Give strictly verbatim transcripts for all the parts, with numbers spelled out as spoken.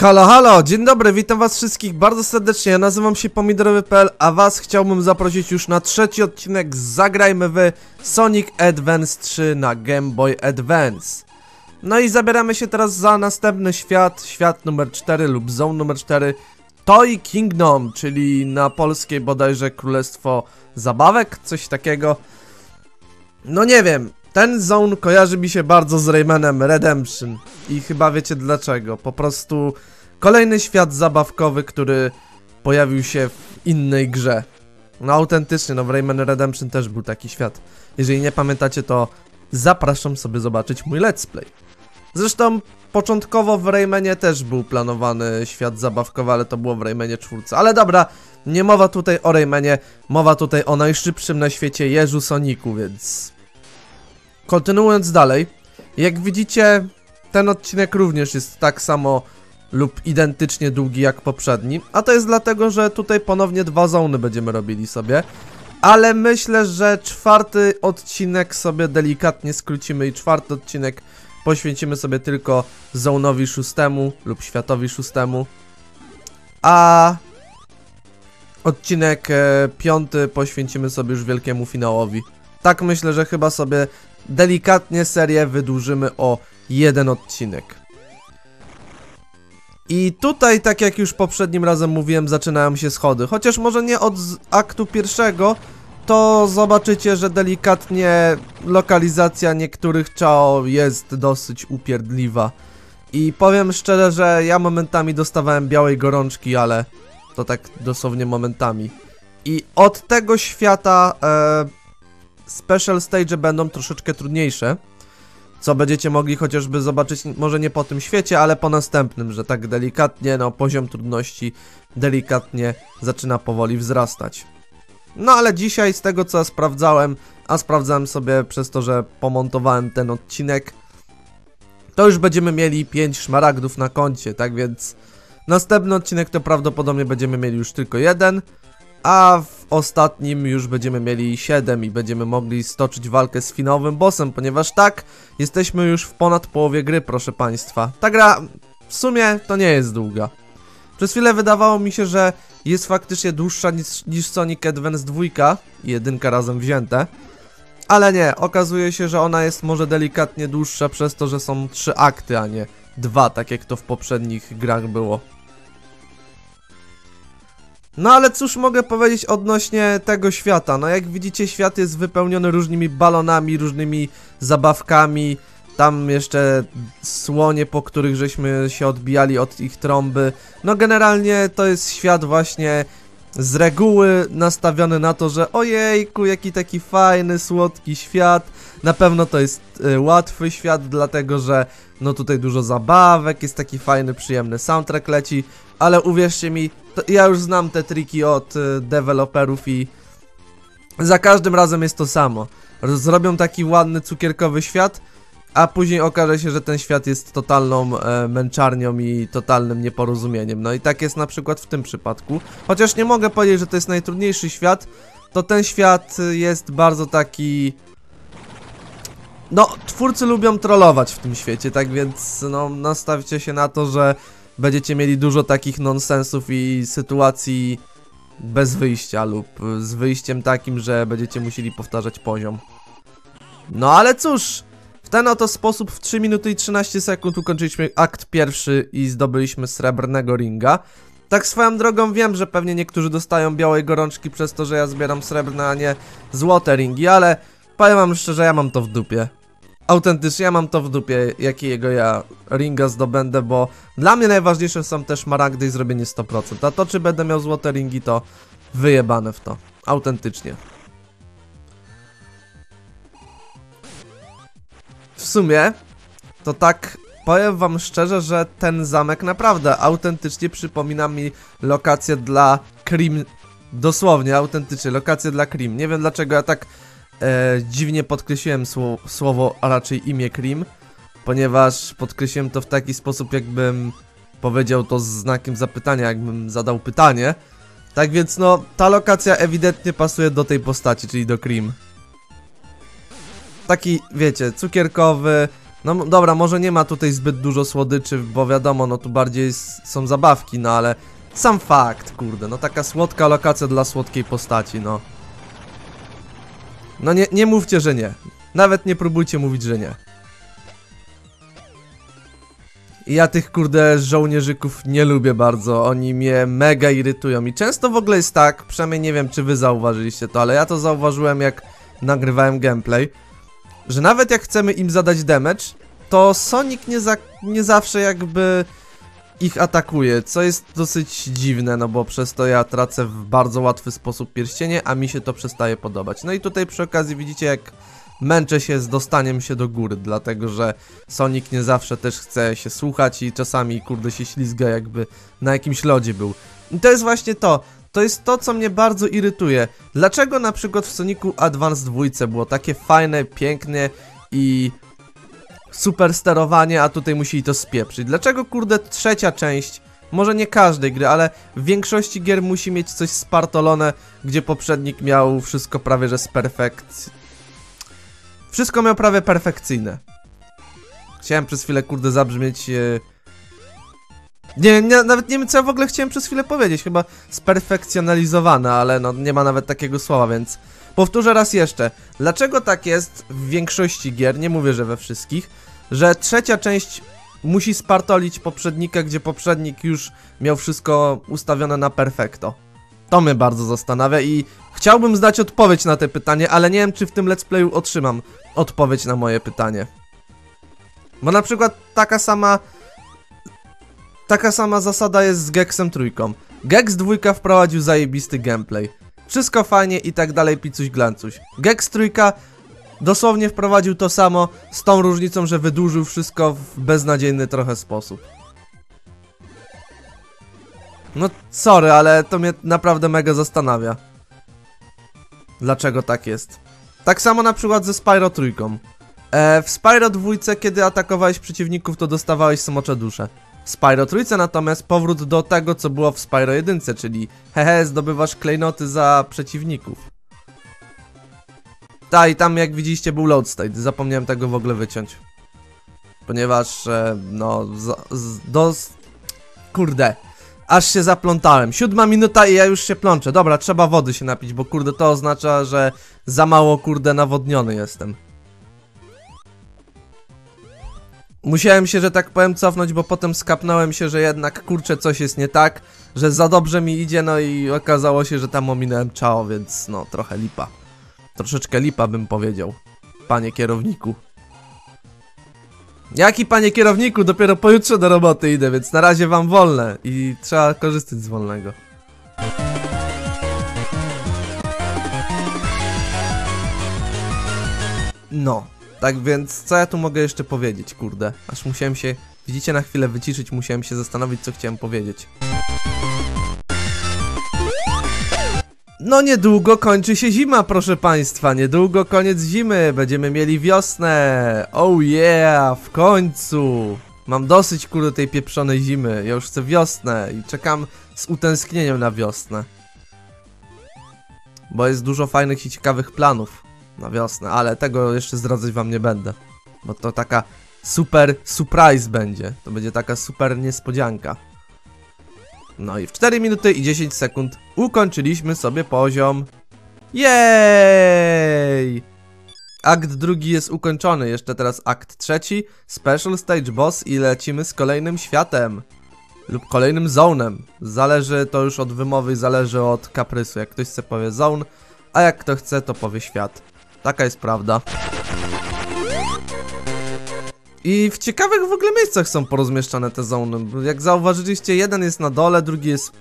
Halo, halo, dzień dobry, witam was wszystkich bardzo serdecznie, ja nazywam się pomidorowy kropka p l, a was chciałbym zaprosić już na trzeci odcinek Zagrajmy w Sonic Advance trzy na Game Boy Advance. No i zabieramy się teraz za następny świat, świat numer cztery lub zone numer cztery, Toy Kingdom, czyli na polskiej bodajże Królestwo Zabawek, coś takiego. No nie wiem. Ten zone kojarzy mi się bardzo z Raymanem Redemption i chyba wiecie dlaczego, po prostu kolejny świat zabawkowy, który pojawił się w innej grze. No autentycznie, no w Rayman Redemption też był taki świat. Jeżeli nie pamiętacie, to zapraszam sobie zobaczyć mój let's play. Zresztą początkowo w Raymanie też był planowany świat zabawkowy, ale to było w Raymanie cztery. Ale dobra, nie mowa tutaj o Raymanie, mowa tutaj o najszybszym na świecie jeżu Soniku, więc... Kontynuując dalej, jak widzicie, ten odcinek również jest tak samo lub identycznie długi jak poprzedni, a to jest dlatego, że tutaj ponownie dwa zony będziemy robili sobie, ale myślę, że czwarty odcinek sobie delikatnie skrócimy i czwarty odcinek poświęcimy sobie tylko zonowi szóstemu lub światowi szóstemu, a odcinek e, piąty poświęcimy sobie już wielkiemu finałowi. Tak myślę, że chyba sobie delikatnie serię wydłużymy o jeden odcinek. I tutaj, tak jak już poprzednim razem mówiłem, zaczynają się schody. Chociaż może nie od aktu pierwszego, to zobaczycie, że delikatnie lokalizacja niektórych Chao jest dosyć upierdliwa. I powiem szczerze, że ja momentami dostawałem białej gorączki, ale to tak dosłownie momentami. I od tego świata... E Special stage będą troszeczkę trudniejsze, co będziecie mogli chociażby zobaczyć, może nie po tym świecie, ale po następnym, że tak delikatnie, no poziom trudności delikatnie zaczyna powoli wzrastać. No ale dzisiaj z tego co sprawdzałem, a sprawdzałem sobie przez to, że pomontowałem ten odcinek, to już będziemy mieli pięć szmaragdów na koncie, tak więc następny odcinek to prawdopodobnie będziemy mieli już tylko jeden. A w ostatnim już będziemy mieli siedem i będziemy mogli stoczyć walkę z finałowym bossem, ponieważ tak, jesteśmy już w ponad połowie gry, proszę państwa. Ta gra w sumie to nie jest długa. Przez chwilę wydawało mi się, że jest faktycznie dłuższa niż, niż Sonic Advance dwa i jeden razem wzięte. Ale nie, okazuje się, że ona jest może delikatnie dłuższa przez to, że są trzy akty, a nie dwa, tak jak to w poprzednich grach było. No ale cóż mogę powiedzieć odnośnie tego świata, no jak widzicie świat jest wypełniony różnymi balonami, różnymi zabawkami, tam jeszcze słonie, po których żeśmy się odbijali od ich trąby, no generalnie to jest świat właśnie z reguły nastawiony na to, że ojejku, jaki taki fajny, słodki świat, na pewno to jest y, łatwy świat, dlatego że no tutaj dużo zabawek, jest taki fajny, przyjemny soundtrack leci, ale uwierzcie mi, to ja już znam te triki od y, deweloperów i za każdym razem jest to samo. Zrobią taki ładny, cukierkowy świat, a później okaże się, że ten świat jest totalną e, męczarnią i totalnym nieporozumieniem. No i tak jest na przykład w tym przypadku. Chociaż nie mogę powiedzieć, że to jest najtrudniejszy świat, to ten świat jest bardzo taki... No, twórcy lubią trollować w tym świecie, tak więc no, nastawcie się na to, że będziecie mieli dużo takich nonsensów i sytuacji bez wyjścia lub z wyjściem takim, że będziecie musieli powtarzać poziom. No ale cóż, w ten oto sposób w trzy minuty i trzynaście sekund ukończyliśmy akt pierwszy i zdobyliśmy srebrnego ringa. Tak swoją drogą wiem, że pewnie niektórzy dostają białej gorączki przez to, że ja zbieram srebrne, a nie złote ringi, ale powiem wam szczerze, ja mam to w dupie. Autentycznie ja mam to w dupie, jakiego ja ringa zdobędę, bo dla mnie najważniejsze są też szmaragdy i zrobienie sto procent, a to czy będę miał złote ringi, to wyjebane w to, autentycznie. W sumie, to tak powiem wam szczerze, że ten zamek naprawdę autentycznie przypomina mi lokację dla Cream, dosłownie, autentycznie, lokację dla Cream, nie wiem dlaczego ja tak... E, dziwnie podkreśliłem sło słowo, a raczej imię Cream, ponieważ podkreśliłem to w taki sposób, jakbym powiedział to z znakiem zapytania, jakbym zadał pytanie. Tak więc no, ta lokacja ewidentnie pasuje do tej postaci, czyli do Cream. Taki, wiecie, cukierkowy, No dobra, może nie ma tutaj zbyt dużo słodyczy, bo wiadomo, no tu bardziej są zabawki, no ale sam fakt, kurde, no taka słodka lokacja dla słodkiej postaci, no. No nie, nie mówcie, że nie. Nawet nie próbujcie mówić, że nie. I ja tych, kurde, żołnierzyków nie lubię bardzo, oni mnie mega irytują i często w ogóle jest tak, przynajmniej nie wiem, czy wy zauważyliście to, ale ja to zauważyłem, jak nagrywałem gameplay, że nawet jak chcemy im zadać damage, to Sonic nie, za, nie zawsze jakby ich atakuje, co jest dosyć dziwne, no bo przez to ja tracę w bardzo łatwy sposób pierścienie, a mi się to przestaje podobać. No i tutaj przy okazji widzicie, jak męczę się z dostaniem się do góry, dlatego że Sonic nie zawsze też chce się słuchać i czasami, kurde, się ślizga, jakby na jakimś lodzie był. I to jest właśnie to. To jest to, co mnie bardzo irytuje. Dlaczego na przykład w Sonicu Advance dwa było takie fajne, piękne i super sterowanie, a tutaj musieli to spieprzyć? Dlaczego, kurde, trzecia część, może nie każdej gry, ale w większości gier musi mieć coś spartolone, gdzie poprzednik miał wszystko prawie że z perfekcji. Wszystko miał prawie perfekcyjne. Chciałem przez chwilę, kurde, zabrzmieć... Yy... Nie, nie, nawet nie wiem, co ja w ogóle chciałem przez chwilę powiedzieć. Chyba sperfekcjonalizowane, ale no nie ma nawet takiego słowa, więc... Powtórzę raz jeszcze. Dlaczego tak jest w większości gier, nie mówię, że we wszystkich, że trzecia część musi spartolić poprzednika, gdzie poprzednik już miał wszystko ustawione na perfekto? To mnie bardzo zastanawia i chciałbym znać odpowiedź na te pytanie, ale nie wiem, czy w tym let's playu otrzymam odpowiedź na moje pytanie. Bo na przykład taka sama... Taka sama zasada jest z Gexem trójką. Gex dwójka wprowadził zajebisty gameplay. Wszystko fajnie i tak dalej, picuś glancuś. Gex trójka dosłownie wprowadził to samo, z tą różnicą, że wydłużył wszystko w beznadziejny trochę sposób. No sorry, ale to mnie naprawdę mega zastanawia. Dlaczego tak jest? Tak samo na przykład ze Spyro trójką. E, w Spyro dwójce, kiedy atakowałeś przeciwników, to dostawałeś smocze dusze. W Spyro trójce natomiast powrót do tego, co było w Spyro jeden, czyli hehe, zdobywasz klejnoty za przeciwników. Ta i tam, jak widzieliście, był load state, zapomniałem tego w ogóle wyciąć. Ponieważ, e, no, z, z, do... Kurde, aż się zaplątałem. Siódma minuta i ja już się plączę. Dobra, trzeba wody się napić, bo kurde, to oznacza, że za mało, kurde, nawodniony jestem. Musiałem się, że tak powiem, cofnąć, bo potem skapnąłem się, że jednak, kurczę, coś jest nie tak, że za dobrze mi idzie, no i okazało się, że tam ominąłem Chao, więc no, trochę lipa. Troszeczkę lipa, bym powiedział. Panie kierowniku. Jaki panie kierowniku? Dopiero pojutrze do roboty idę, więc na razie wam wolne i trzeba korzystać z wolnego. No. Tak więc, co ja tu mogę jeszcze powiedzieć, kurde? Aż musiałem się, widzicie, na chwilę wyciszyć, musiałem się zastanowić, co chciałem powiedzieć. No niedługo kończy się zima, proszę państwa, niedługo koniec zimy, będziemy mieli wiosnę. Oh yeah, w końcu. Mam dosyć, kurde, tej pieprzonej zimy, ja już chcę wiosnę i czekam z utęsknieniem na wiosnę. Bo jest dużo fajnych i ciekawych planów na wiosnę, ale tego jeszcze zdradzać wam nie będę, bo to taka super surprise będzie, to będzie taka super niespodzianka. No i w cztery minuty i dziesięć sekund ukończyliśmy sobie poziom. Jej! Akt drugi jest ukończony, jeszcze teraz akt trzeci, Special Stage Boss i lecimy z kolejnym światem lub kolejnym zonem, zależy to już od wymowy, zależy od kaprysu, jak ktoś chce, powie zone, a jak kto chce, to powie świat. Taka jest prawda. I w ciekawych w ogóle miejscach są porozmieszczane te zony. Jak zauważyliście, jeden jest na dole, drugi jest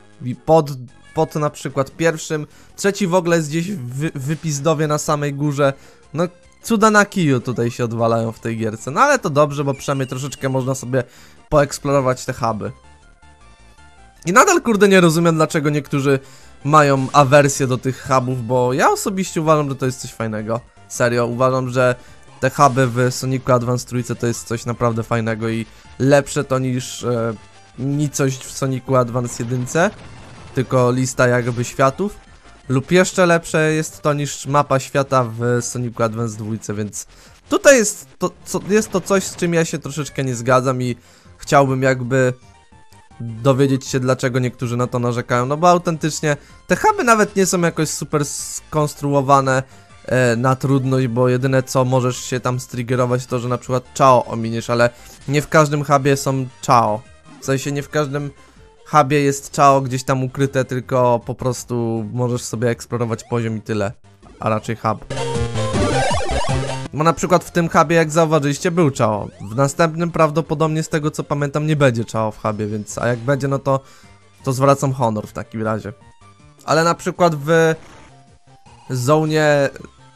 pod, pod na przykład pierwszym, trzeci w ogóle jest gdzieś w wypizdowie na samej górze. No cuda na kiju tutaj się odwalają w tej gierce. No ale to dobrze, bo przynajmniej troszeczkę można sobie poeksplorować te huby. I nadal, kurde, nie rozumiem, dlaczego niektórzy mają awersję do tych hubów, bo ja osobiście uważam, że to jest coś fajnego. Serio, uważam, że te huby w Sonicu Advance trójce to jest coś naprawdę fajnego i lepsze to niż e, nicość w Sonicu Advance jeden, tylko lista jakby światów, lub jeszcze lepsze jest to niż mapa świata w Sonicu Advance dwa, więc Tutaj jest to, co, jest to coś, z czym ja się troszeczkę nie zgadzam i chciałbym jakby dowiedzieć się, dlaczego niektórzy na to narzekają. No bo autentycznie te huby nawet nie są jakoś super skonstruowane e, na trudność, bo jedyne co możesz się tam striggerować to, że na przykład Chao ominiesz, ale nie w każdym hubie są Chao. W sensie nie w każdym hubie jest Chao gdzieś tam ukryte, tylko po prostu możesz sobie eksplorować poziom i tyle, a raczej hub. Bo na przykład w tym hubie, jak zauważyliście, był Chao. W następnym prawdopodobnie, z tego co pamiętam, nie będzie Chao w hubie, więc a jak będzie, no to to zwracam honor w takim razie. Ale na przykład w zonie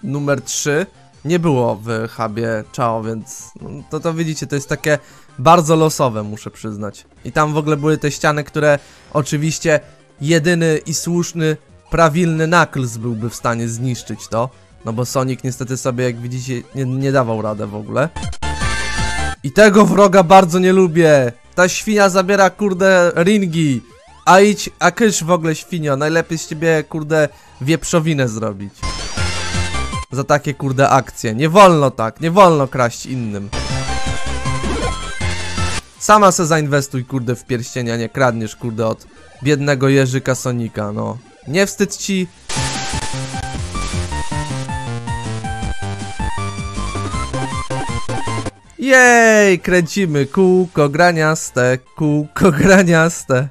numer trzy nie było w hubie Chao, więc no, to to widzicie, to jest takie bardzo losowe, muszę przyznać. I tam w ogóle były te ściany, które oczywiście jedyny i słuszny, prawilny Knuckles byłby w stanie zniszczyć to. No bo Sonic niestety sobie, jak widzicie, nie, nie dawał radę w ogóle. I tego wroga bardzo nie lubię. Ta świnia zabiera, kurde, ringi. A idź, a kysz w ogóle, świnio. Najlepiej z ciebie, kurde, wieprzowinę zrobić. Za takie, kurde, akcje. Nie wolno tak, nie wolno kraść innym. Sama se zainwestuj, kurde, w pierścienia. Nie kradniesz, kurde, od biednego jeżyka Sonika, no. Nie wstyd ci? Jej, kręcimy kółko graniaste, kółko graniaste.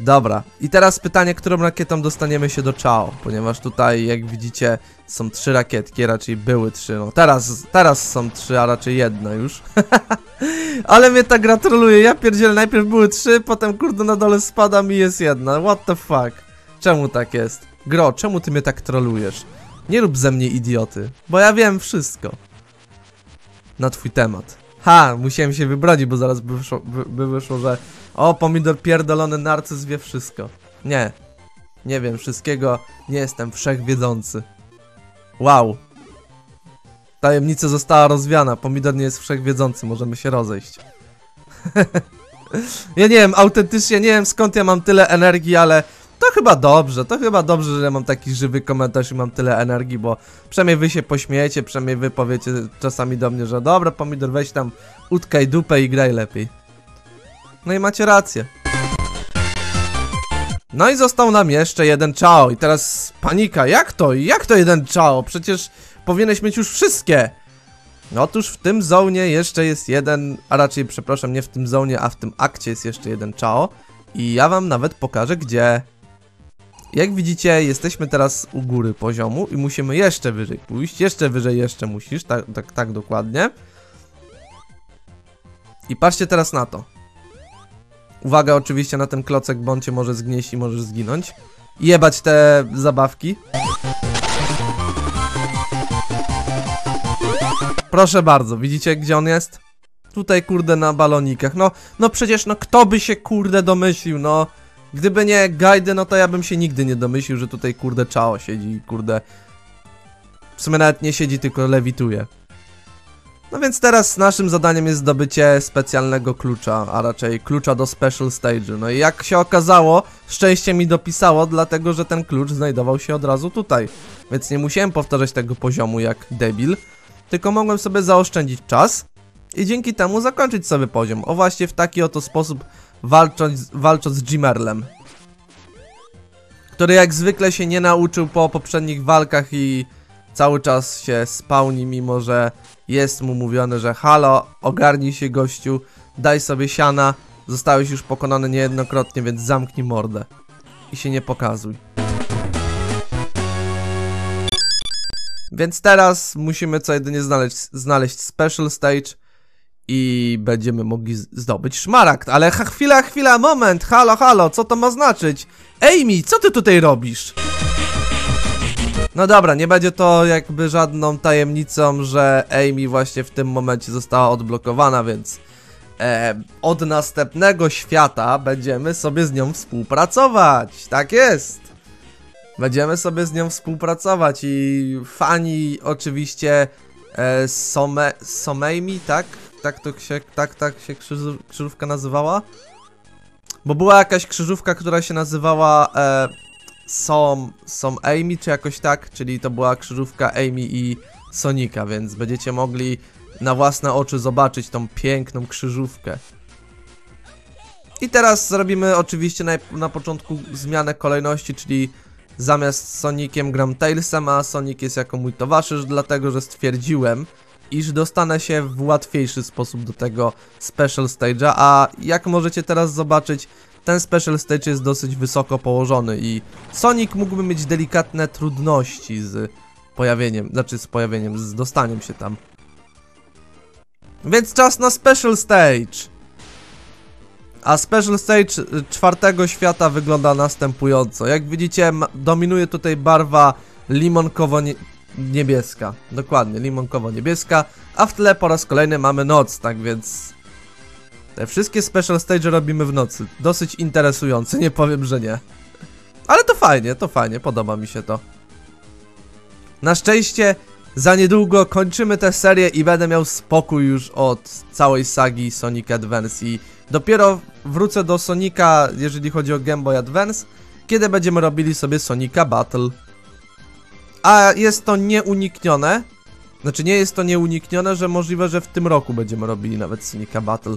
Dobra, i teraz pytanie, którą rakietą dostaniemy się do Chao, ponieważ tutaj, jak widzicie, są trzy rakietki, raczej były trzy, no teraz, teraz są trzy, a raczej jedna już. Ale mnie ta gra troluje, ja pierdzielę, najpierw były trzy, potem kurde na dole spadam i jest jedna, what the fuck. Czemu tak jest? Gro, czemu ty mnie tak trolujesz? Nie rób ze mnie idioty, bo ja wiem wszystko na twój temat. Ha, musiałem się wybronić, bo zaraz by wyszło, by, by wyszło, że o, pomidor pierdolony narcyz wie wszystko. Nie, nie wiem wszystkiego, nie jestem wszechwiedzący. Wow. Tajemnica została rozwiana, pomidor nie jest wszechwiedzący, możemy się rozejść. Ja nie wiem, autentycznie nie wiem, skąd ja mam tyle energii, ale to chyba dobrze, to chyba dobrze, że ja mam taki żywy komentarz i mam tyle energii, bo przynajmniej wy się pośmiejecie, przynajmniej wy powiecie czasami do mnie, że dobra, pomidor, weź tam utkaj dupę i graj lepiej. No i macie rację. No i został nam jeszcze jeden Chao i teraz panika, jak to? Jak to jeden Chao? Przecież powinieneś mieć już wszystkie. No otóż w tym zonie jeszcze jest jeden, a raczej przepraszam, nie w tym zonie, a w tym akcie jest jeszcze jeden Chao i ja wam nawet pokażę gdzie. Jak widzicie, jesteśmy teraz u góry poziomu i musimy jeszcze wyżej pójść, jeszcze wyżej, jeszcze musisz, tak, tak, tak dokładnie. I patrzcie teraz na to. Uwaga oczywiście na ten klocek, bo on cię może zgnieść i możesz zginąć. Jebać te zabawki. Proszę bardzo, widzicie gdzie on jest? Tutaj kurde na balonikach, no, no przecież no kto by się kurde domyślił, no. Gdyby nie gajdy, no to ja bym się nigdy nie domyślił, że tutaj kurde Chao siedzi, kurde. W sumie nawet nie siedzi, tylko lewituje. No więc teraz naszym zadaniem jest zdobycie specjalnego klucza, a raczej klucza do special stage'u. No i jak się okazało, szczęście mi dopisało, dlatego że ten klucz znajdował się od razu tutaj. Więc nie musiałem powtarzać tego poziomu jak debil, tylko mogłem sobie zaoszczędzić czas i dzięki temu zakończyć sobie poziom. O właśnie w taki oto sposób, walcząc, walcząc z Gemerlem, który jak zwykle się nie nauczył po poprzednich walkach i cały czas się spawni, mimo że jest mu mówione, że halo, ogarnij się gościu, daj sobie siana, zostałeś już pokonany niejednokrotnie, więc zamknij mordę i się nie pokazuj. Więc teraz musimy co jedynie znaleźć, znaleźć special stage i będziemy mogli zdobyć szmaragd. Ale chwila, chwila, moment, halo, halo, co to ma znaczyć? Amy, co ty tutaj robisz? No dobra, nie będzie to jakby żadną tajemnicą, że Amy właśnie w tym momencie została odblokowana, więc e, od następnego świata będziemy sobie z nią współpracować. Tak jest. Będziemy sobie z nią współpracować i fani oczywiście e, Some, Someimi, tak? Tak to się, tak, tak się krzyżu, krzyżówka nazywała? Bo była jakaś krzyżówka, która się nazywała e, Som, Som Amy, czy jakoś tak? Czyli to była krzyżówka Amy i Sonika, więc będziecie mogli na własne oczy zobaczyć tą piękną krzyżówkę. I teraz zrobimy oczywiście na, na początku zmianę kolejności, czyli zamiast Soniciem gram Tailsem, a Sonic jest jako mój towarzysz, dlatego że stwierdziłem, iż dostanę się w łatwiejszy sposób do tego Special Stage'a, a jak możecie teraz zobaczyć, ten Special Stage jest dosyć wysoko położony i Sonic mógłby mieć delikatne trudności z pojawieniem, znaczy z pojawieniem, z dostaniem się tam. Więc czas na Special Stage! A Special Stage czwartego świata wygląda następująco. Jak widzicie, dominuje tutaj barwa limonkowo-niebieska. Dokładnie, limonkowo-niebieska. A w tle po raz kolejny mamy noc, tak więc... te wszystkie Special Stage robimy w nocy. Dosyć interesujące, nie powiem, że nie. Ale to fajnie, to fajnie, podoba mi się to. Na szczęście za niedługo kończymy tę serię i będę miał spokój już od całej sagi Sonic Advance i dopiero wrócę do Sonika, jeżeli chodzi o Game Boy Advance, kiedy będziemy robili sobie Sonica Battle. A jest to nieuniknione, znaczy nie jest to nieuniknione, że możliwe, że w tym roku będziemy robili nawet Sonica Battle.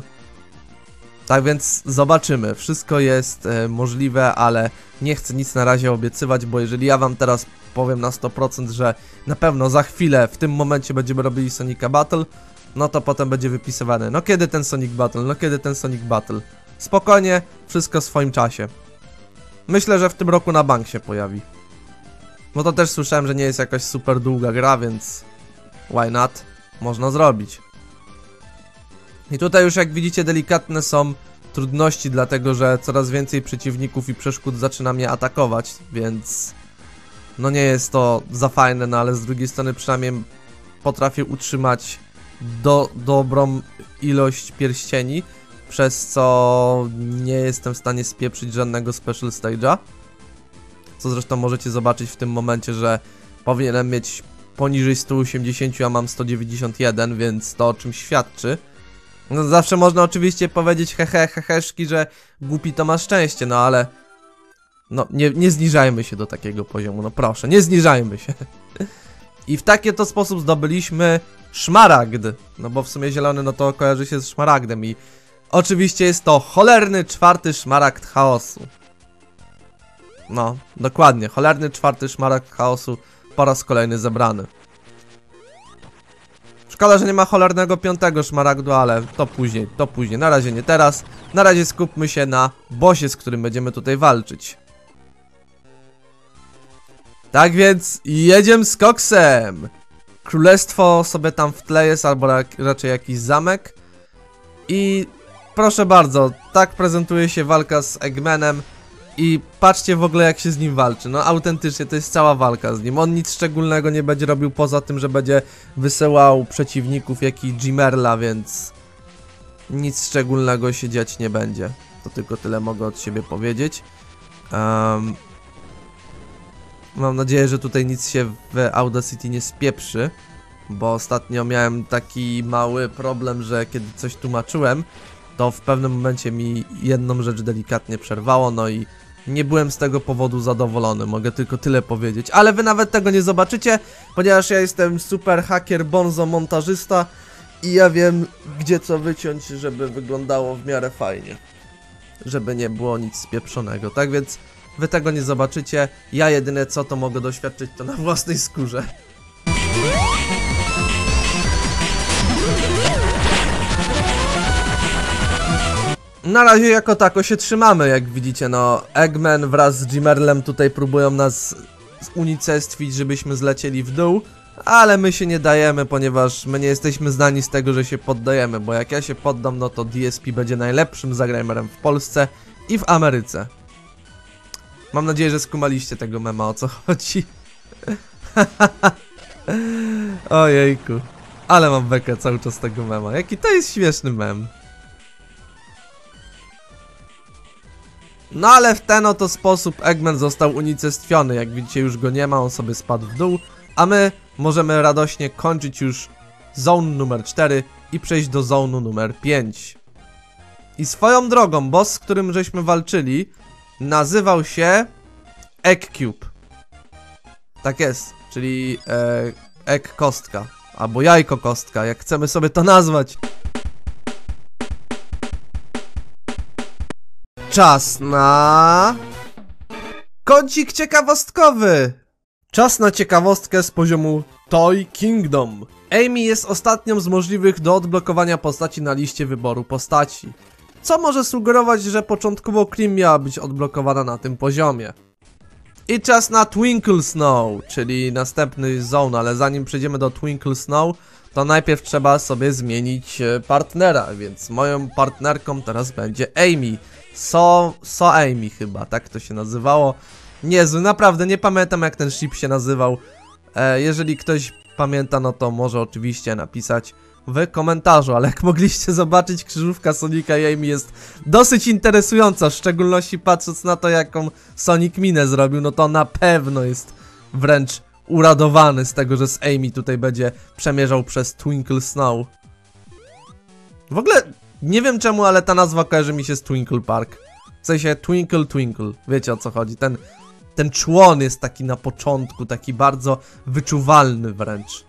Tak więc zobaczymy, wszystko jest e, możliwe, ale nie chcę nic na razie obiecywać, bo jeżeli ja wam teraz powiem na sto procent, że na pewno za chwilę w tym momencie będziemy robili Sonica Battle, no to potem będzie wypisywane, no kiedy ten Sonic Battle, no kiedy ten Sonic Battle. Spokojnie, wszystko w swoim czasie. Myślę, że w tym roku na bank się pojawi. No to też słyszałem, że nie jest jakaś super długa gra, więc why not, można zrobić. I tutaj już jak widzicie delikatne są trudności, dlatego że coraz więcej przeciwników i przeszkód zaczyna mnie atakować, więc no nie jest to za fajne, no ale z drugiej strony przynajmniej potrafię utrzymać do, dobrą ilość pierścieni, przez co nie jestem w stanie spieprzyć żadnego Special Stage'a, co zresztą możecie zobaczyć w tym momencie, że powinienem mieć poniżej stu osiemdziesięciu, a mam sto dziewięćdziesiąt jeden, więc to o czym świadczy. No zawsze można oczywiście powiedzieć hehe, heheszki, że głupi to ma szczęście, no ale no nie, nie zniżajmy się do takiego poziomu, no proszę, nie zniżajmy się. I w taki to sposób zdobyliśmy szmaragd, no bo w sumie zielony no to kojarzy się z szmaragdem i oczywiście jest to cholerny czwarty szmaragd chaosu. No, dokładnie, cholerny czwarty szmaragd chaosu po raz kolejny zebrany. Szkoda, że nie ma cholernego piątego szmaragdu, ale to później, to później, na razie nie teraz. Na razie skupmy się na bossie, z którym będziemy tutaj walczyć. Tak więc jedziemy z koksem. Królestwo sobie tam w tle jest, albo raczej jakiś zamek. I proszę bardzo, tak prezentuje się walka z Eggmanem. I patrzcie w ogóle jak się z nim walczy, no autentycznie to jest cała walka z nim. On nic szczególnego nie będzie robił poza tym, że będzie wysyłał przeciwników jak i Gemerla, więc nic szczególnego się dziać nie będzie. To tylko tyle mogę od siebie powiedzieć. um, Mam nadzieję, że tutaj nic się w Audacity nie spieprzy, bo ostatnio miałem taki mały problem, że kiedy coś tłumaczyłem, to w pewnym momencie mi jedną rzecz delikatnie przerwało, no i nie byłem z tego powodu zadowolony, mogę tylko tyle powiedzieć. Ale wy nawet tego nie zobaczycie, ponieważ ja jestem super hacker, bonzo, montażysta i ja wiem gdzie co wyciąć, żeby wyglądało w miarę fajnie. Żeby nie było nic spieprzonego, tak więc wy tego nie zobaczycie, ja jedyne co to mogę doświadczyć to na własnej skórze. Na razie jako tako się trzymamy, jak widzicie, no Eggman wraz z Gemerlem tutaj próbują nas unicestwić, żebyśmy zlecieli w dół, ale my się nie dajemy, ponieważ my nie jesteśmy znani z tego, że się poddajemy, bo jak ja się poddam, no to D S P będzie najlepszym zagrajmerem w Polsce i w Ameryce. Mam nadzieję, że skumaliście tego mema, o co chodzi. Ojejku, ale mam bekę cały czas tego mema, jaki to jest śmieszny mem. No ale w ten oto sposób Eggman został unicestwiony, jak widzicie już go nie ma, on sobie spadł w dół, a my możemy radośnie kończyć już zone numer cztery i przejść do zonu numer pięć. I swoją drogą boss, z którym żeśmy walczyli, nazywał się Eggcube. Tak jest, czyli e, Egg Kostka, albo jajko kostka, jak chcemy sobie to nazwać. Czas na... kącik ciekawostkowy! Czas na ciekawostkę z poziomu Toy Kingdom. Amy jest ostatnią z możliwych do odblokowania postaci na liście wyboru postaci, co może sugerować, że początkowo Cream miała być odblokowana na tym poziomie. I czas na Twinkle Snow, czyli następny zone, ale zanim przejdziemy do Twinkle Snow, to najpierw trzeba sobie zmienić partnera, więc moją partnerką teraz będzie Amy. So, so Amy chyba, tak to się nazywało. Niezły, naprawdę nie pamiętam, jak ten ship się nazywał. E, jeżeli ktoś pamięta, no to może oczywiście napisać w komentarzu, ale jak mogliście zobaczyć, krzyżówka Sonika i Amy jest dosyć interesująca, w szczególności patrząc na to, jaką Sonic minę zrobił, no to na pewno jest wręcz uradowany z tego, że z Amy tutaj będzie przemierzał przez Twinkle Snow. W ogóle nie wiem czemu, ale ta nazwa kojarzy mi się z Twinkle Park. W sensie Twinkle Twinkle, wiecie o co chodzi, ten, ten człon jest taki na początku, taki bardzo wyczuwalny wręcz.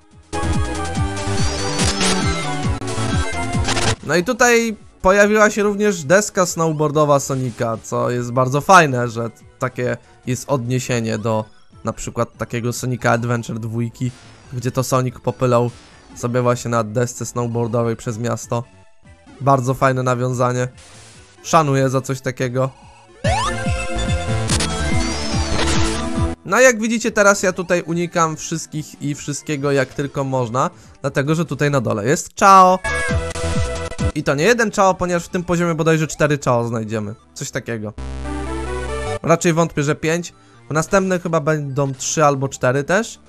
No i tutaj pojawiła się również deska snowboardowa Sonika, co jest bardzo fajne, że takie jest odniesienie do na przykład takiego Sonika Adventure dwa, gdzie to Sonic popylał sobie właśnie na desce snowboardowej przez miasto. Bardzo fajne nawiązanie. Szanuję za coś takiego. No jak widzicie, teraz ja tutaj unikam wszystkich i wszystkiego jak tylko można, dlatego że tutaj na dole jest Chao. I to nie jeden Chao, ponieważ w tym poziomie bodajże cztery Chao znajdziemy. Coś takiego. Raczej wątpię, że pięć. W następnym chyba będą trzy albo cztery też.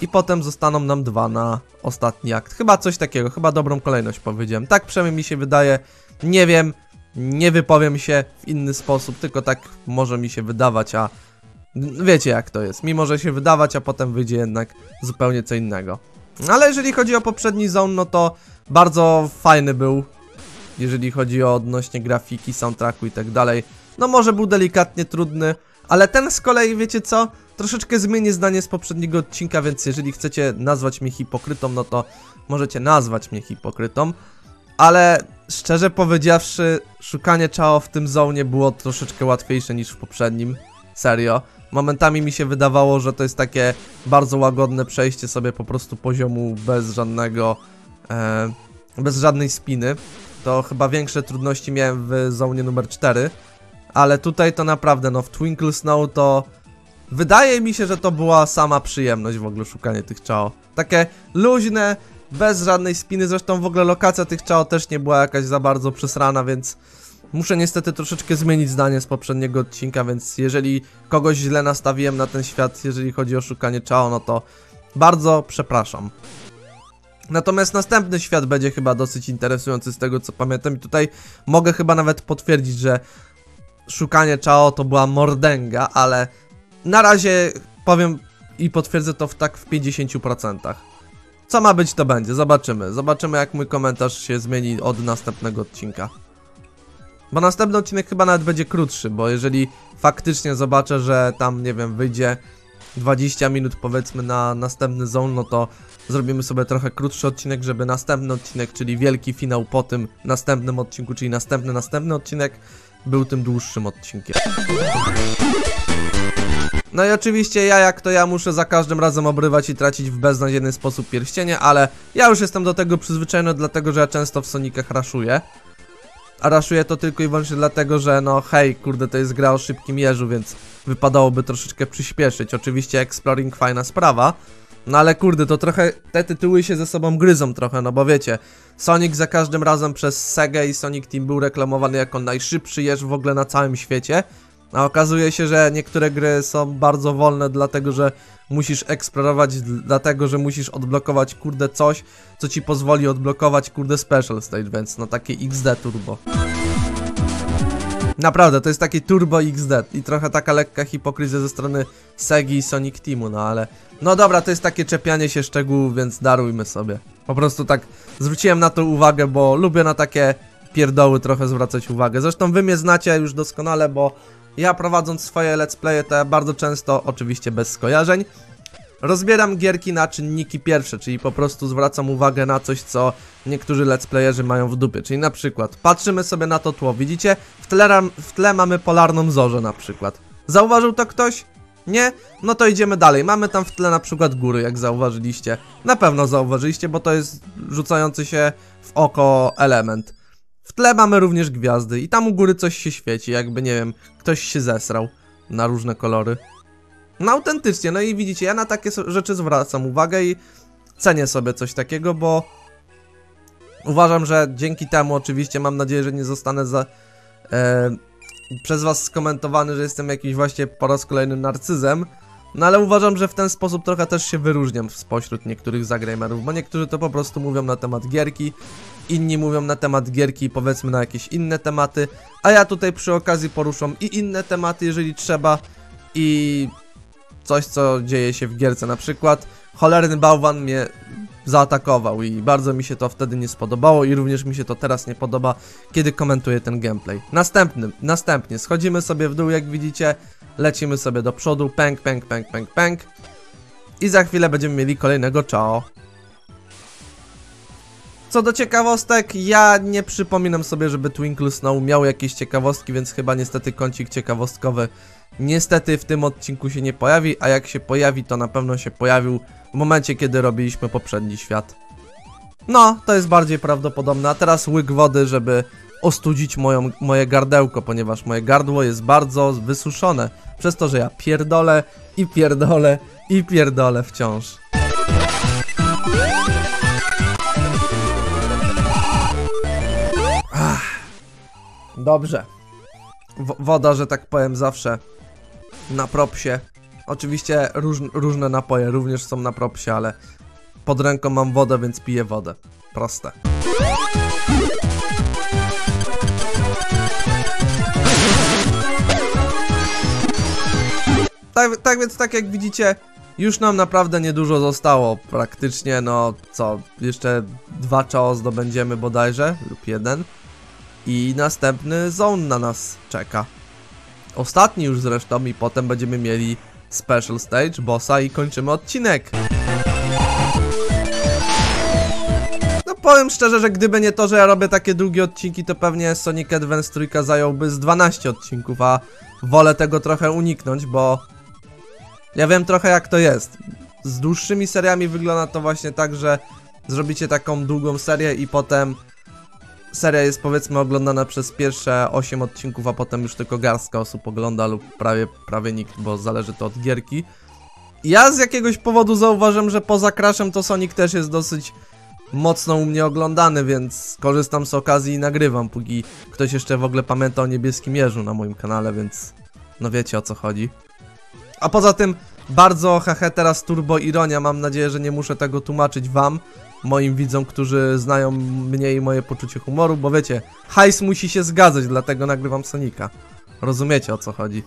I potem zostaną nam dwa na ostatni akt. Chyba coś takiego, chyba dobrą kolejność powiedziałem. Tak przynajmniej mi się wydaje. Nie wiem, nie wypowiem się w inny sposób, tylko tak może mi się wydawać, a... wiecie jak to jest. Mi może się wydawać, a potem wyjdzie jednak zupełnie co innego. Ale jeżeli chodzi o poprzedni zone, no to bardzo fajny był, jeżeli chodzi o odnośnie grafiki, soundtracku i tak dalej. No może był delikatnie trudny, ale ten z kolei, wiecie co, troszeczkę zmienię zdanie z poprzedniego odcinka, więc jeżeli chcecie nazwać mnie hipokrytą, no to możecie nazwać mnie hipokrytą. Ale szczerze powiedziawszy, szukanie Chao w tym zone było troszeczkę łatwiejsze niż w poprzednim, serio. Momentami mi się wydawało, że to jest takie bardzo łagodne przejście sobie po prostu poziomu bez żadnego, e, bez żadnej spiny. To chyba większe trudności miałem w zonie numer cztery, ale tutaj to naprawdę, no w Twinkle Snow to wydaje mi się, że to była sama przyjemność w ogóle szukanie tych Chao. Takie luźne, bez żadnej spiny, zresztą w ogóle lokacja tych Chao też nie była jakaś za bardzo przesrana, więc... muszę niestety troszeczkę zmienić zdanie z poprzedniego odcinka, więc jeżeli kogoś źle nastawiłem na ten świat, jeżeli chodzi o szukanie Chao, no to bardzo przepraszam. Natomiast następny świat będzie chyba dosyć interesujący z tego co pamiętam i tutaj mogę chyba nawet potwierdzić, że szukanie Chao to była mordęga, ale na razie powiem i potwierdzę to w tak w pięćdziesięciu procentach. Co ma być to będzie, zobaczymy. Zobaczymy jak mój komentarz się zmieni od następnego odcinka. Bo następny odcinek chyba nawet będzie krótszy, bo jeżeli faktycznie zobaczę, że tam, nie wiem, wyjdzie dwadzieścia minut powiedzmy na następny zone, no to zrobimy sobie trochę krótszy odcinek, żeby następny odcinek, czyli wielki finał po tym następnym odcinku, czyli następny, następny odcinek był tym dłuższym odcinkiem. No i oczywiście ja jak to ja muszę za każdym razem obrywać i tracić w beznadziejny sposób pierścienie, ale ja już jestem do tego przyzwyczajony, dlatego że ja często w Sonicach raszuję. A raszuję to tylko i wyłącznie dlatego, że no hej, kurde, to jest gra o szybkim jeżu, więc wypadałoby troszeczkę przyspieszyć. Oczywiście exploring fajna sprawa, no ale kurde, to trochę te tytuły się ze sobą gryzą trochę, no bo wiecie, Sonic za każdym razem przez SEGA i Sonic Team był reklamowany jako najszybszy jeż w ogóle na całym świecie, a okazuje się, że niektóre gry są bardzo wolne, dlatego że musisz eksplorować, dlatego że musisz odblokować kurde coś, co ci pozwoli odblokować kurde special stage, więc no takie iks de turbo. Naprawdę, to jest taki turbo iks de i trochę taka lekka hipokryzja ze strony Segi i Sonic Teamu, no ale... no dobra, to jest takie czepianie się szczegółów, więc darujmy sobie. Po prostu tak zwróciłem na to uwagę, bo lubię na takie pierdoły trochę zwracać uwagę. Zresztą wy mnie znacie już doskonale, bo... ja prowadząc swoje let's playe to ja bardzo często, oczywiście bez skojarzeń, Rozbieram gierki na czynniki pierwsze, czyli po prostu zwracam uwagę na coś, co niektórzy let's playerzy mają w dupie. Czyli na przykład patrzymy sobie na to tło, widzicie? W tle, w tle mamy polarną zorzę na przykład. Zauważył to ktoś? Nie? No to idziemy dalej. Mamy tam w tle na przykład góry, jak zauważyliście. Na pewno zauważyliście, bo to jest rzucający się w oko element. W tle mamy również gwiazdy i tam u góry coś się świeci, jakby, nie wiem, ktoś się zesrał na różne kolory. No autentycznie, no i widzicie, ja na takie rzeczy zwracam uwagę i cenię sobie coś takiego, bo uważam, że dzięki temu, oczywiście mam nadzieję, że nie zostanę za, e, przez was skomentowany, że jestem jakimś właśnie po raz kolejny narcyzem. No ale uważam, że w ten sposób trochę też się wyróżniam spośród niektórych zagramerów, bo niektórzy to po prostu mówią na temat gierki, inni mówią na temat gierki, powiedzmy, na jakieś inne tematy, a ja tutaj przy okazji poruszam i inne tematy, jeżeli trzeba, i coś, co dzieje się w gierce. Na przykład cholerny bałwan mnie zaatakował i bardzo mi się to wtedy nie spodobało i również mi się to teraz nie podoba, kiedy komentuję ten gameplay. Następnym, następnie schodzimy sobie w dół, jak widzicie, lecimy sobie do przodu, pęk, pęk, pęk, pęk, pęk i za chwilę będziemy mieli kolejnego Chao. Co do ciekawostek, ja nie przypominam sobie, żeby Twinkle Snow miał jakieś ciekawostki, więc chyba niestety kącik ciekawostkowy niestety w tym odcinku się nie pojawi, a jak się pojawi, to na pewno się pojawił w momencie, kiedy robiliśmy poprzedni świat. No, to jest bardziej prawdopodobne, a teraz łyk wody, żeby ostudzić moją, moje gardełko, ponieważ moje gardło jest bardzo wysuszone, przez to, że ja pierdolę i pierdolę i pierdolę wciąż. Ach, dobrze. W woda, że tak powiem, zawsze na propsie. Oczywiście róż różne napoje również są na propsie, ale pod ręką mam wodę, więc piję wodę. Proste. Tak, tak więc, tak jak widzicie, już nam naprawdę niedużo zostało. Praktycznie, no co, jeszcze dwa Chao zdobędziemy bodajże, lub jeden. I następny zone na nas czeka. Ostatni już zresztą, i potem będziemy mieli special stage, bossa i kończymy odcinek. No powiem szczerze, że gdyby nie to, że ja robię takie długie odcinki, to pewnie Sonic Advance trzy zająłby z dwanaście odcinków, a wolę tego trochę uniknąć, bo ja wiem trochę, jak to jest. Z dłuższymi seriami wygląda to właśnie tak, że zrobicie taką długą serię i potem seria jest, powiedzmy, oglądana przez pierwsze osiem odcinków, a potem już tylko garstka osób ogląda lub prawie, prawie nikt, bo zależy to od gierki. Ja z jakiegoś powodu zauważam, że poza Crashem to Sonic też jest dosyć mocno u mnie oglądany, więc korzystam z okazji i nagrywam, póki ktoś jeszcze w ogóle pamięta o Niebieskim Jeżu na moim kanale, więc no wiecie, o co chodzi. A poza tym bardzo hehe teraz turbo ironia, mam nadzieję, że nie muszę tego tłumaczyć wam, moim widzom, którzy znają mnie i moje poczucie humoru, bo wiecie, hajs musi się zgadzać, dlatego nagrywam Sonika. Rozumiecie, o co chodzi.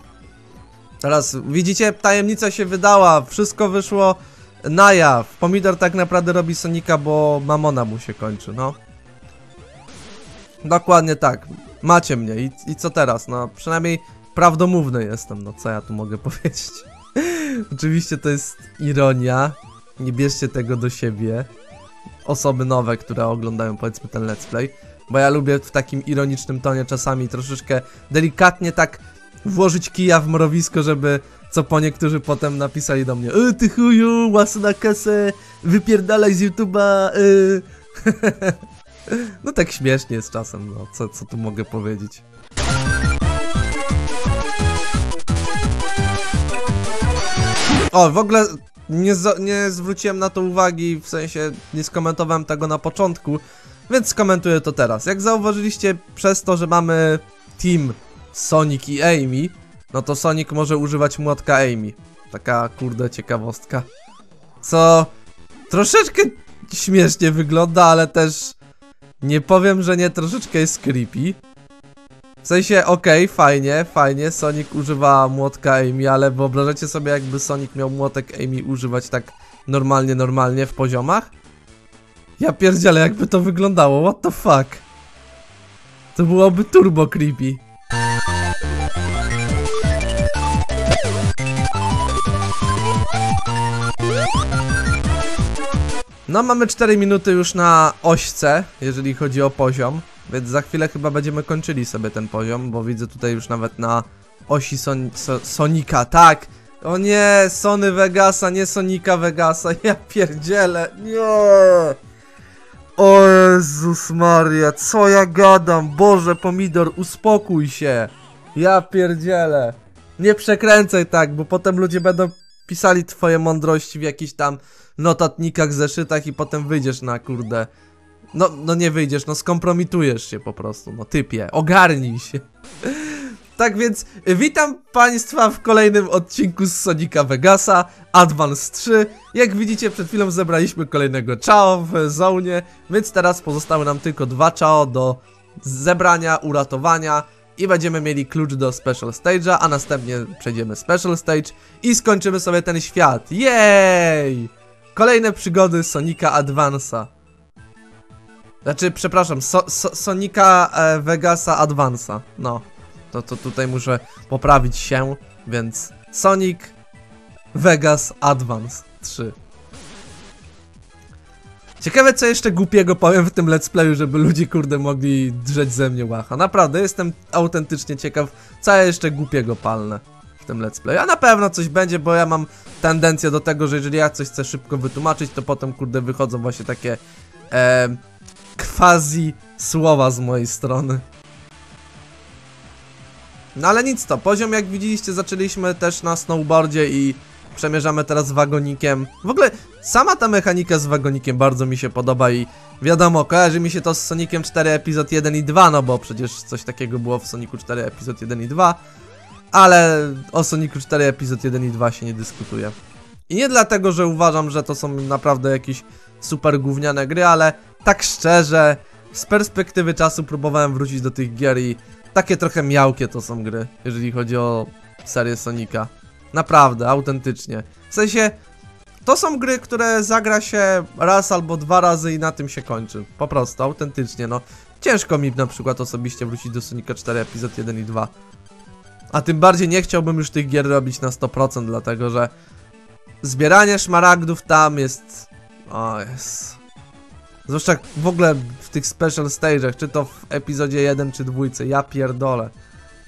Teraz widzicie, tajemnica się wydała, wszystko wyszło na jaw. Pomidor tak naprawdę robi Sonika, bo mamona mu się kończy, no. Dokładnie tak, macie mnie i, i co teraz, no przynajmniej prawdomówny jestem, no co ja tu mogę powiedzieć. Oczywiście to jest ironia, nie bierzcie tego do siebie. Osoby nowe, które oglądają, powiedzmy, ten let's play, bo ja lubię w takim ironicznym tonie czasami troszeczkę delikatnie tak włożyć kija w mrowisko, żeby co po niektórzy potem napisali do mnie: "E, ty chuju, łasy na kasę, wypierdalaj z YouTube'a, y". No tak śmiesznie jest czasem, no co, co tu mogę powiedzieć. O, w ogóle Nie, nie zwróciłem na to uwagi, w sensie nie skomentowałem tego na początku, więc skomentuję to teraz. Jak zauważyliście, przez to, że mamy team Sonic i Amy, no to Sonic może używać młotka Amy. Taka, kurde, ciekawostka. Co troszeczkę śmiesznie wygląda, ale też nie powiem, że nie, troszeczkę jest creepy. W sensie, okej, okay, fajnie, fajnie, Sonic używa młotka Amy, ale wyobrażacie sobie, jakby Sonic miał młotek Amy używać tak normalnie, normalnie w poziomach? Ja pierdzielę, jakby to wyglądało, what the fuck? To byłoby turbo creepy. No mamy cztery minuty już na ośce, jeżeli chodzi o poziom, więc za chwilę chyba będziemy kończyli sobie ten poziom, bo widzę tutaj już nawet na osi Son so Sonika, tak! O nie, Sony Vegasa, nie Sonika Vegasa, ja pierdzielę, nie! O Jezus Maria, co ja gadam, Boże Pomidor, uspokój się! Ja pierdzielę, nie przekręcaj tak, bo potem ludzie będą pisali twoje mądrości w jakichś tam notatnikach, zeszytach i potem wyjdziesz na kurde. No, no nie wyjdziesz, no skompromitujesz się po prostu, no typie, ogarnij się. Tak więc witam Państwa w kolejnym odcinku z Sonika Vegasa Advance trzy. Jak widzicie, przed chwilą zebraliśmy kolejnego Chao w zonie, więc teraz pozostały nam tylko dwa Chao do zebrania, uratowania. I będziemy mieli klucz do Special Stage'a, a następnie przejdziemy Special Stage i skończymy sobie ten świat. Jej! Kolejne przygody Sonika Advance'a. Znaczy, przepraszam, so, so, Sonika e, Vegasa Advance'a. No, to, to tutaj muszę poprawić się, więc Sonic Vegas Advance trzy. Ciekawe, co jeszcze głupiego powiem w tym let's playu, żeby ludzie kurde mogli drzeć ze mnie łacha. Naprawdę, jestem autentycznie ciekaw, co ja jeszcze głupiego palnę w tym let's playu. A na pewno coś będzie, bo ja mam tendencję do tego, że jeżeli ja coś chcę szybko wytłumaczyć, to potem kurde wychodzą właśnie takie e, quasi słowa z mojej strony. No ale nic to, poziom jak widzieliście zaczęliśmy też na snowboardzie i przemierzamy teraz wagonikiem. W ogóle sama ta mechanika z wagonikiem bardzo mi się podoba i wiadomo, kojarzy mi się to z Soniciem cztery epizod jeden i dwa, no bo przecież coś takiego było w Soniku cztery epizod jeden i dwa. Ale o Soniku cztery epizod jeden i dwa się nie dyskutuje. I nie dlatego, że uważam, że to są naprawdę jakieś super gówniane gry, ale tak szczerze, z perspektywy czasu próbowałem wrócić do tych gier i takie trochę miałkie to są gry, jeżeli chodzi o serię Sonika. Naprawdę, autentycznie. W sensie, to są gry, które zagra się raz albo dwa razy i na tym się kończy. Po prostu, autentycznie, no. Ciężko mi na przykład osobiście wrócić do Sonika cztery, epizod jeden i dwa. A tym bardziej nie chciałbym już tych gier robić na sto procent, dlatego że zbieranie szmaragdów tam jest... O, jest... Zwłaszcza w ogóle w tych special stage'ach, czy to w epizodzie jeden czy dwa, ja pierdolę.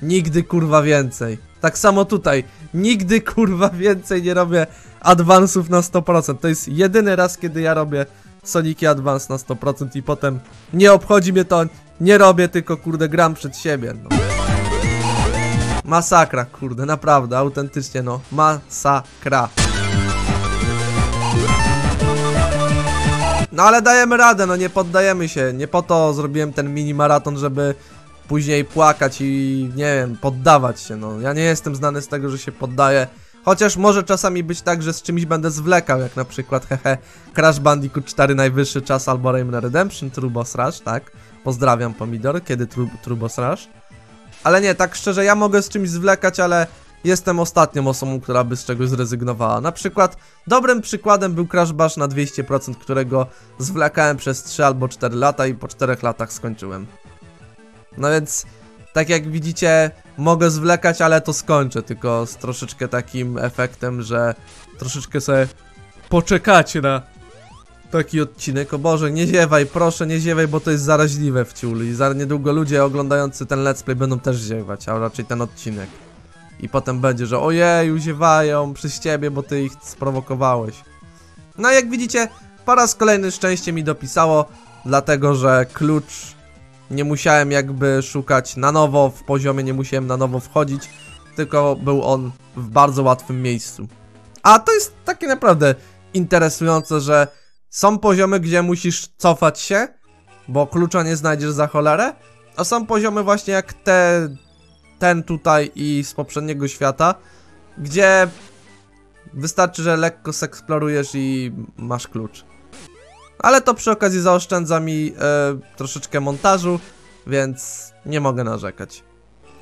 Nigdy kurwa więcej. Tak samo tutaj, nigdy kurwa więcej nie robię adwansów na sto procent. To jest jedyny raz, kiedy ja robię Soniki Advance na sto procent i potem nie obchodzi mnie to, nie robię, tylko kurde gram przed siebie, no. Masakra, kurde, naprawdę, autentycznie, no, masakra. No ale dajemy radę, no nie poddajemy się, nie po to zrobiłem ten mini maraton, żeby... Później płakać i nie wiem, poddawać się, no ja nie jestem znany z tego, że się poddaję. Chociaż może czasami być tak, że z czymś będę zwlekał, jak na przykład hehe Crash Bandicoot cztery najwyższy czas albo Rayman Redemption Turbo Smash, tak? Pozdrawiam Pomidor, kiedy tru Turbo Smash. Ale nie, tak szczerze, ja mogę z czymś zwlekać, ale jestem ostatnią osobą, która by z czegoś zrezygnowała. Na przykład dobrym przykładem był Crash Bash na dwieście procent, którego zwlekałem przez trzy albo cztery lata i po czterech latach skończyłem. No więc, tak jak widzicie, mogę zwlekać, ale to skończę, tylko z troszeczkę takim efektem, że troszeczkę sobie poczekacie na taki odcinek. O Boże, nie ziewaj, proszę, nie ziewaj, bo to jest zaraźliwe wciul i za niedługo ludzie oglądający ten let's play będą też ziewać, a raczej ten odcinek. I potem będzie, że ojej, ziewają przez ciebie, bo ty ich sprowokowałeś. No jak widzicie, po raz kolejny szczęście mi dopisało, dlatego że klucz... Nie musiałem jakby szukać na nowo w poziomie, nie musiałem na nowo wchodzić, tylko był on w bardzo łatwym miejscu. A to jest takie naprawdę interesujące, że są poziomy, gdzie musisz cofać się, bo klucza nie znajdziesz za cholerę, a są poziomy właśnie jak te, ten tutaj i z poprzedniego świata, gdzie wystarczy, że lekko seksplorujesz i masz klucz. Ale to przy okazji zaoszczędza mi yy, troszeczkę montażu, więc nie mogę narzekać.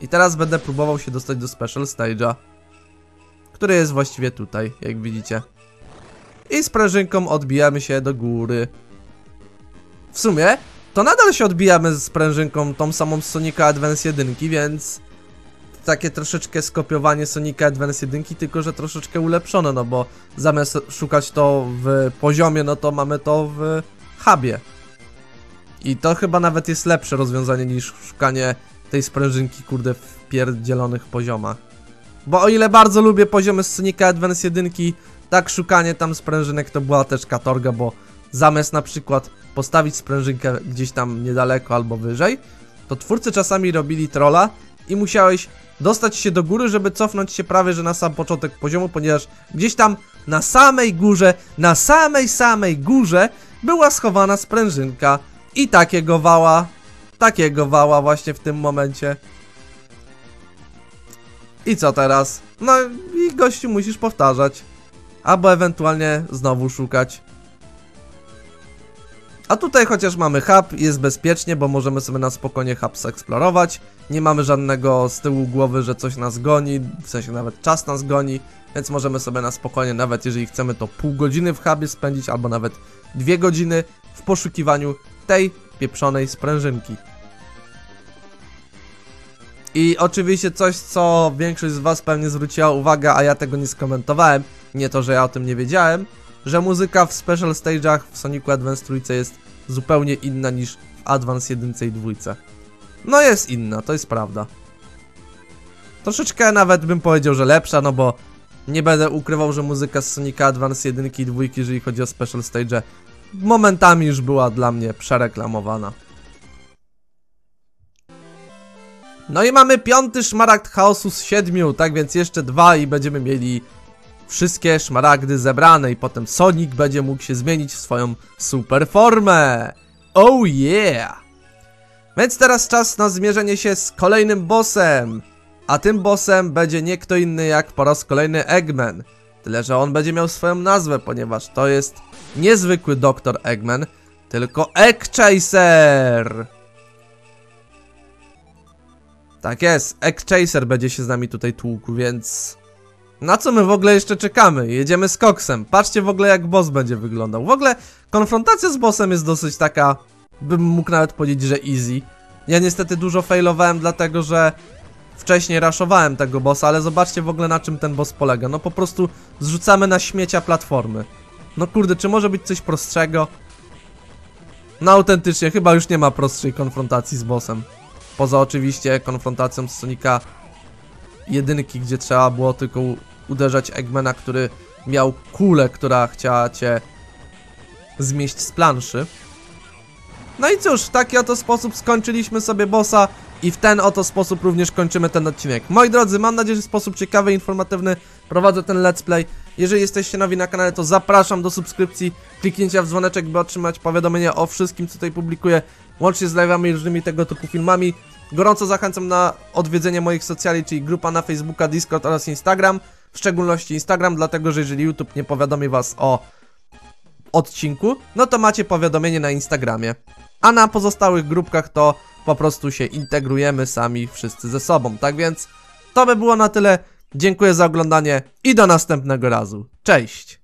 I teraz będę próbował się dostać do Special Stage'a, który jest właściwie tutaj, jak widzicie. I z prężynką odbijamy się do góry. W sumie, to nadal się odbijamy z prężynką tą samą z Sonika Advance jeden, więc... takie troszeczkę skopiowanie Sonica Advance jeden, tylko że troszeczkę ulepszone, no bo zamiast szukać to w poziomie, no to mamy to w hubie. I to chyba nawet jest lepsze rozwiązanie niż szukanie tej sprężynki, kurde, w pierdzielonych poziomach. Bo o ile bardzo lubię poziomy z Sonica Advance jeden, tak szukanie tam sprężynek to była też katorga, bo zamiast na przykład postawić sprężynkę gdzieś tam niedaleko albo wyżej, to twórcy czasami robili trolla i musiałeś dostać się do góry, żeby cofnąć się prawie że na sam początek poziomu, ponieważ gdzieś tam na samej górze, na samej samej górze była schowana sprężynka i takiego wała, takiego wała właśnie w tym momencie. I co teraz? No i gościu musisz powtarzać, albo ewentualnie znowu szukać. A tutaj chociaż mamy hub, jest bezpiecznie, bo możemy sobie na spokojnie hub eksplorować. Nie mamy żadnego z tyłu głowy, że coś nas goni, w sensie nawet czas nas goni. Więc możemy sobie na spokojnie, nawet jeżeli chcemy, to pół godziny w hubie spędzić, albo nawet dwie godziny w poszukiwaniu tej pieprzonej sprężynki. I oczywiście coś, co większość z was pewnie zwróciła uwagę, a ja tego nie skomentowałem. Nie to, że ja o tym nie wiedziałem, że muzyka w Special Stage'ach w Sonicu Advance trzy jest zupełnie inna niż w Advance jeden i dwa. No jest inna, to jest prawda. Troszeczkę nawet bym powiedział, że lepsza, no bo nie będę ukrywał, że muzyka z Sonica Advance jeden i dwa, jeżeli chodzi o Special Stage'e, momentami już była dla mnie przereklamowana. No i mamy piąty szmaragd chaosu z siedmiu, tak więc jeszcze dwa i będziemy mieli wszystkie szmaragdy zebrane i potem Sonic będzie mógł się zmienić w swoją super formę. Oh yeah! Więc teraz czas na zmierzenie się z kolejnym bossem. A tym bossem będzie nie kto inny jak po raz kolejny Eggman. Tyle, że on będzie miał swoją nazwę, ponieważ to jest niezwykły doktor Eggman, tylko Egg Chaser. Tak jest, Egg Chaser będzie się z nami tutaj tłukł, więc... na co my w ogóle jeszcze czekamy? Jedziemy z koksem. Patrzcie w ogóle, jak boss będzie wyglądał. W ogóle konfrontacja z bossem jest dosyć taka, bym mógł nawet powiedzieć, że easy. Ja niestety dużo failowałem, dlatego że wcześniej raszowałem tego bossa, ale zobaczcie w ogóle, na czym ten boss polega. No po prostu zrzucamy na śmiecia platformy. No kurde, czy może być coś prostszego? No autentycznie, chyba już nie ma prostszej konfrontacji z bossem. Poza oczywiście konfrontacją z Sonika jedynki, gdzie trzeba było tylko uderzać Eggmana, który miał kulę, która chciała cię zmieść z planszy. No i cóż, w taki oto sposób skończyliśmy sobie bossa i w ten oto sposób również kończymy ten odcinek. Moi drodzy, mam nadzieję, że w sposób ciekawy, informatywny prowadzę ten let's play. Jeżeli jesteście nowi na kanale, to zapraszam do subskrypcji, kliknięcia w dzwoneczek, by otrzymać powiadomienia o wszystkim, co tutaj publikuję, łącznie z live'ami i różnymi tego typu filmami. Gorąco zachęcam na odwiedzenie moich socjali, czyli grupa na Facebooka, Discord oraz Instagram. W szczególności Instagram, dlatego że jeżeli YouTube nie powiadomi was o odcinku, no to macie powiadomienie na Instagramie. A na pozostałych grupkach to po prostu się integrujemy sami wszyscy ze sobą. Tak więc to by było na tyle. Dziękuję za oglądanie i do następnego razu. Cześć!